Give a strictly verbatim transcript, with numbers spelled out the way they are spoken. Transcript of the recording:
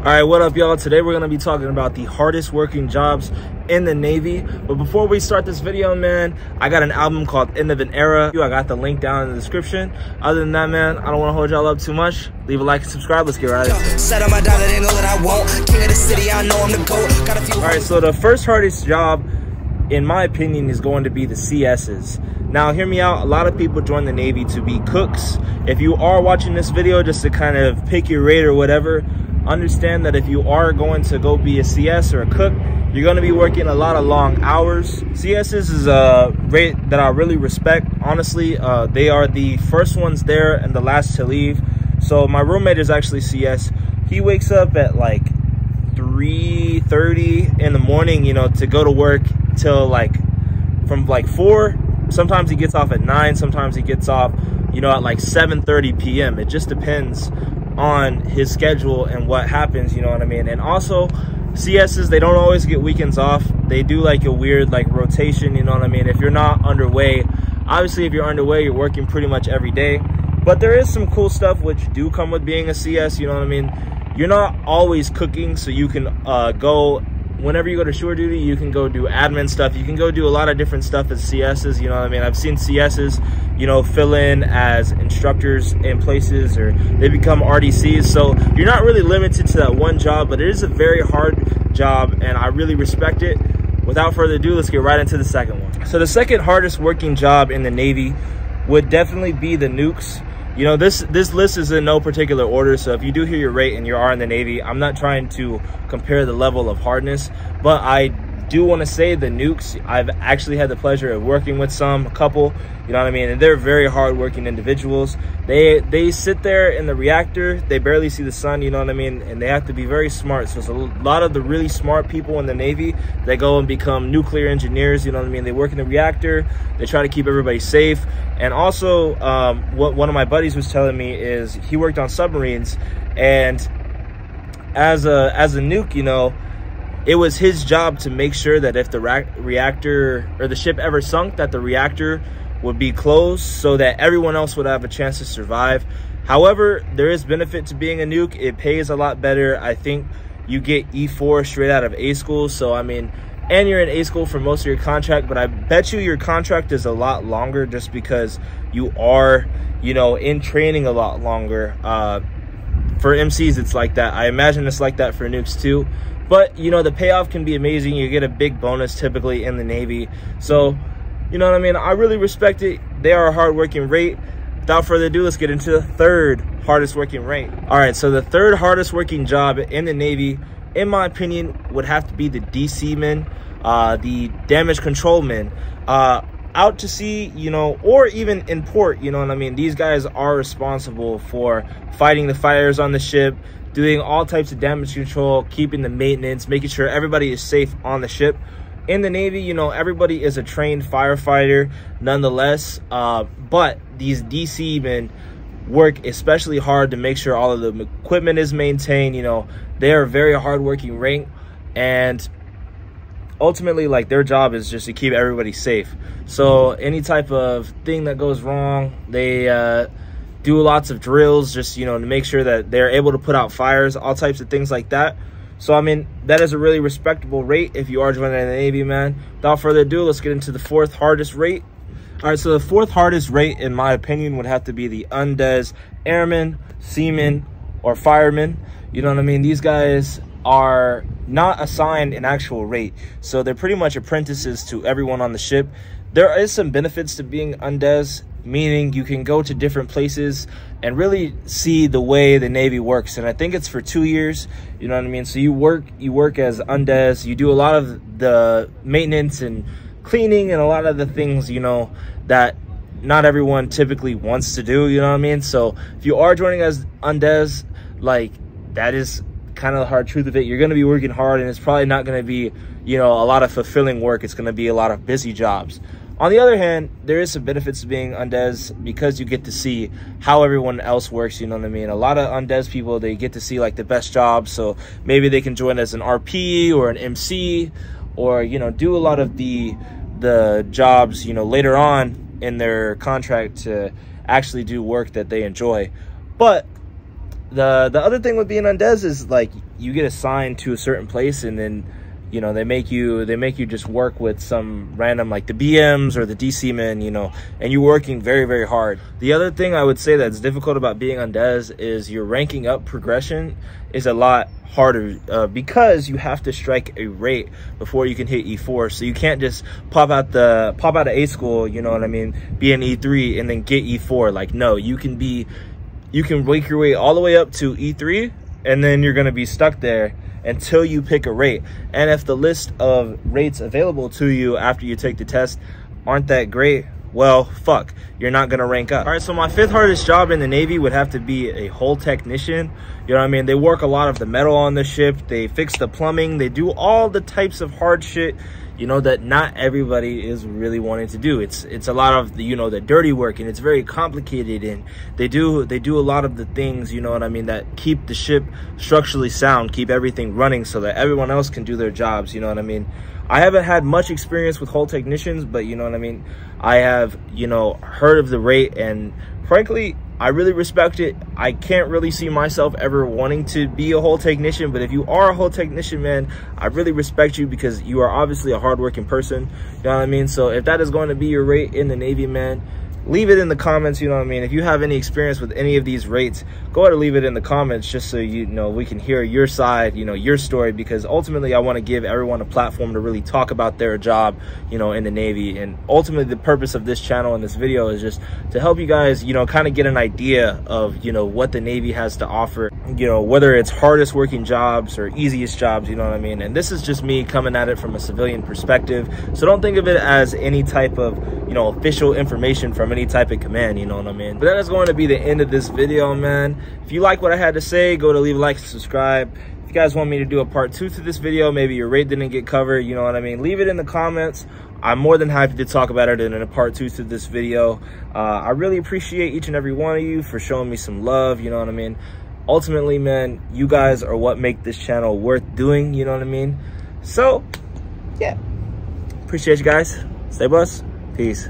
All right, what up, y'all? Today we're going to be talking about the hardest working jobs in the Navy. But before we start this video, man, I got an album called End of an Era. I got the link down in the description. Other than that, man, I don't want to hold y'all up too much. Leave a like and subscribe. Let's get right into it. All right, so the first hardest job, in my opinion, is going to be the C S's. Now, hear me out. A lot of people join the Navy to be cooks. If you are watching this video just to kind of pick your rate or whatever, understand that if you are going to go be a C S or a cook, you're going to be working a lot of long hours. C S's is a rate that I really respect, honestly. Uh, they are the first ones there and the last to leave. So my roommate is actually C S. He wakes up at like three thirty in the morning, you know, to go to work till like from like four. Sometimes he gets off at nine. Sometimes he gets off, you know, at like seven thirty p m It just depends on his schedule and what happens, you know what I mean? And also, C S's, they don't always get weekends off. They do like a weird like rotation, you know what I mean? If you're not underway, obviously if you're underway, you're working pretty much every day. But there is some cool stuff which do come with being a C S, you know what I mean? You're not always cooking, so you can uh, go, whenever you go to shore duty, you can go do admin stuff. You can go do a lot of different stuff as C S's, you know what I mean? I've seen C S's, you know, fill in as instructors in places, or they become R D C's. So you're not really limited to that one job, but it is a very hard job and I really respect it. Without further ado, let's get right into the second one. So the second hardest working job in the Navy would definitely be the nukes. You know, this this list is in no particular order, so if you do hear your rate and you are in the Navy, I'm not trying to compare the level of hardness, but I do want to say the nukes, I've actually had the pleasure of working with some, a couple, you know what I mean? And they're very hardworking individuals. They they sit there in the reactor, they barely see the sun, you know what I mean? And they have to be very smart. So it's a lot of the really smart people in the Navy that go and become nuclear engineers, you know what I mean? They work in the reactor, they try to keep everybody safe. And also, um, what one of my buddies was telling me is he worked on submarines, and as a, as a nuke, you know, it was his job to make sure that if the reactor or the ship ever sunk, that the reactor would be closed so that everyone else would have a chance to survive. However, there is benefit to being a nuke. It pays a lot better. I think you get E four straight out of A school. So, I mean, and you're in A school for most of your contract, but I bet you your contract is a lot longer just because you are, you know, in training a lot longer. Uh, for M C's, it's like that. I imagine it's like that for nukes too. But, you know, the payoff can be amazing. You get a big bonus typically in the Navy. So, you know what I mean? I really respect it. They are a hardworking rate. Without further ado, let's get into the third hardest working rate. All right, so the third hardest working job in the Navy, in my opinion, would have to be the D C men, uh, the damage control men. Uh, out to sea, you know, or even in port, you know what I mean? These guys are responsible for fighting the fires on the ship, doing all types of damage control, keeping the maintenance, making sure everybody is safe on the ship. In the Navy, you know, everybody is a trained firefighter nonetheless, uh, but these D C men work especially hard to make sure all of the equipment is maintained. You know, they are a very hardworking rank, and ultimately, like, their job is just to keep everybody safe. So any type of thing that goes wrong, they uh, do lots of drills, just, you know, to make sure that they're able to put out fires, all types of things like that. So, I mean, that is a really respectable rate if you are joining the Navy, man. Without further ado, let's get into the fourth hardest rate. All right, so the fourth hardest rate, in my opinion, would have to be the undes airmen, seamen, or firemen. You know what I mean? These guys are not assigned an actual rate, so they're pretty much apprentices to everyone on the ship. There is some benefits to being undes, meaning you can go to different places and really see the way the Navy works. And I think it's for two years, you know what I mean? So you work, you work as undes, you do a lot of the maintenance and cleaning and a lot of the things, you know, that not everyone typically wants to do, you know what I mean? So if you are joining as undes, like, that is kind of the hard truth of it. You're going to be working hard, and it's probably not going to be, you know, a lot of fulfilling work. It's going to be a lot of busy jobs. On the other hand, there is some benefits to being undes because you get to see how everyone else works, you know what I mean? A lot of undes people, they get to see, like, the best jobs, so maybe they can join as an R P or an M C, or, you know, do a lot of the the jobs, you know, later on in their contract to actually do work that they enjoy. But The the other thing with being undes is, like, you get assigned to a certain place, and then, you know, they make you they make you just work with some random, like the B Ms or the D C men, you know, and you're working very, very hard. The other thing I would say that's difficult about being on Dez is your ranking up progression is a lot harder, uh, because you have to strike a rate before you can hit E four. So you can't just pop out the pop out of A school, you know what I mean, be an E three and then get E four. Like, no, you can be you can rake your way all the way up to E three, and then you're gonna be stuck there until you pick a rate. And if the list of rates available to you after you take the test aren't that great, well, fuck, you're not gonna rank up. All right, so my fifth hardest job in the Navy would have to be a hull technician. You know what I mean? They work a lot of the metal on the ship, they fix the plumbing, they do all the types of hard shit, you know, that not everybody is really wanting to do. It's it's a lot of the, you know, the dirty work, and it's very complicated, and they do they do a lot of the things, you know what I mean, that keep the ship structurally sound, keep everything running so that everyone else can do their jobs, you know what I mean? I haven't had much experience with hull technicians, but you know what I mean, I have, you know, heard of the rate, and frankly, I really respect it. I can't really see myself ever wanting to be a hull technician, but if you are a hull technician, man, I really respect you, because you are obviously a hardworking person, you know what I mean? So if that is going to be your rate in the Navy, man, leave it in the comments, you know what I mean? If you have any experience with any of these rates, go ahead and leave it in the comments, just so, you know, we can hear your side, you know, your story, because ultimately I want to give everyone a platform to really talk about their job, you know, in the Navy. And ultimately the purpose of this channel and this video is just to help you guys, you know, kind of get an idea of, you know, what the Navy has to offer, you know, whether it's hardest working jobs or easiest jobs, you know what I mean? And this is just me coming at it from a civilian perspective. So don't think of it as any type of, you know, official information from any type of command, you know what I mean? But that is going to be the end of this video, man. If you like what I had to say, go to leave a like, subscribe. If you guys want me to do a part two to this video, maybe your rate didn't get covered, you know what I mean, leave it in the comments. I'm more than happy to talk about it in a part two to this video. uh I really appreciate each and every one of you for showing me some love, you know what I mean? Ultimately, man, you guys are what make this channel worth doing, you know what I mean? So yeah, appreciate you guys. Stay blessed. Peace.